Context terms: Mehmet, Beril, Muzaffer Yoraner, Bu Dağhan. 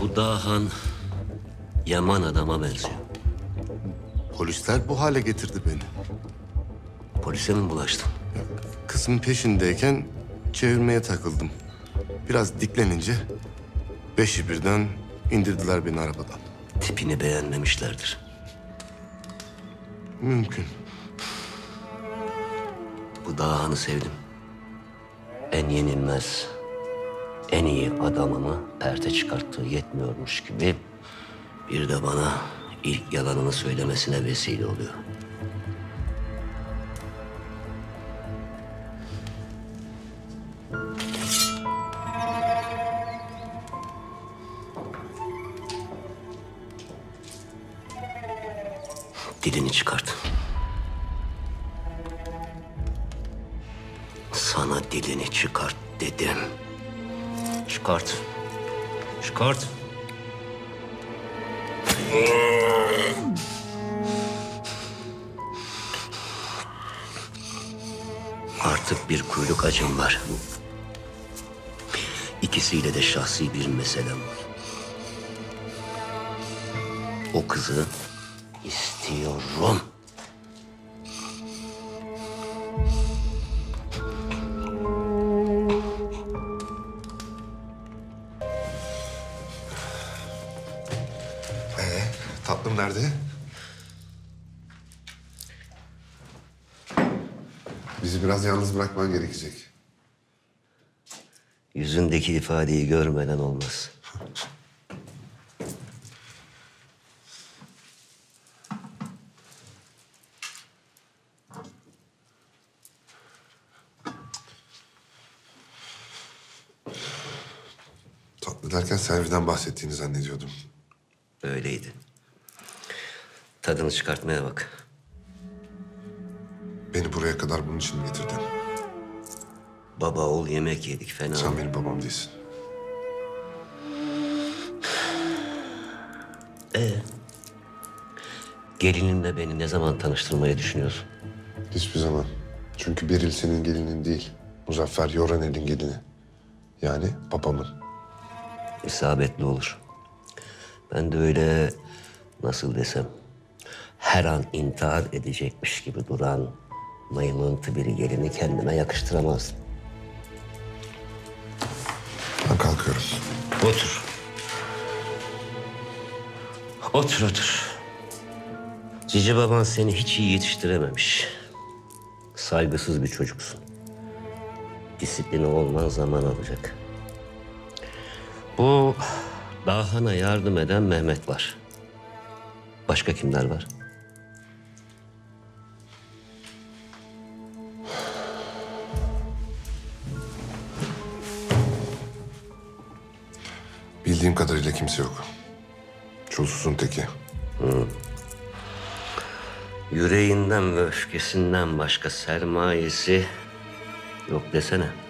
Bu Dağhan yaman adama benziyor. Polisler bu hale getirdi beni. Polise mi bulaştın? Kızın peşindeyken çevirmeye takıldım. Biraz diklenince 5'i birden indirdiler beni arabadan. Tipini beğenmemişlerdir. Mümkün. Bu Dağhan'ı sevdim. En yenilmez, en iyi adamımı perde çıkarttığı yetmiyormuş gibi bir de bana ilk yalanını söylemesine vesile oluyor. Dilini çıkart. Sana dilini çıkart dedim. Çıkart. Çıkart. Artık bir kuyruk acım var. İkisiyle de şahsi bir meselem var. O kızı istiyorum. Tatlım nerede? Bizi biraz yalnız bırakman gerekecek. Yüzündeki ifadeyi görmeden olmaz. Tatlı derken Selvi'den bahsettiğini zannediyordum. Öyleydi. Tadını çıkartmaya bak. Beni buraya kadar bunun için mi getirdin? Baba ol, yemek yedik, fena. Sen benim babam değilsin. Gelininle beni ne zaman tanıştırmayı düşünüyorsun? Hiçbir zaman. Çünkü Beril senin gelinin değil. Muzaffer Yoraner'in gelini. Yani babamın. İsabetli olur. Ben de öyle, nasıl desem, her an intihar edecekmiş gibi duran mıymıntı bir gelini kendime yakıştıramazdım. Ben kalkıyorum. Otur. Otur, otur. Cici baban seni hiç iyi yetiştirememiş. Saygısız bir çocuksun. Disiplini olman zaman alacak. Bu Dağhan'a yardım eden Mehmet var. Başka kimler var? Bildiğim kadarıyla kimse yok. Çulsuzun teki. Yüreğinden ve öfkesinden başka sermayesi yok desene.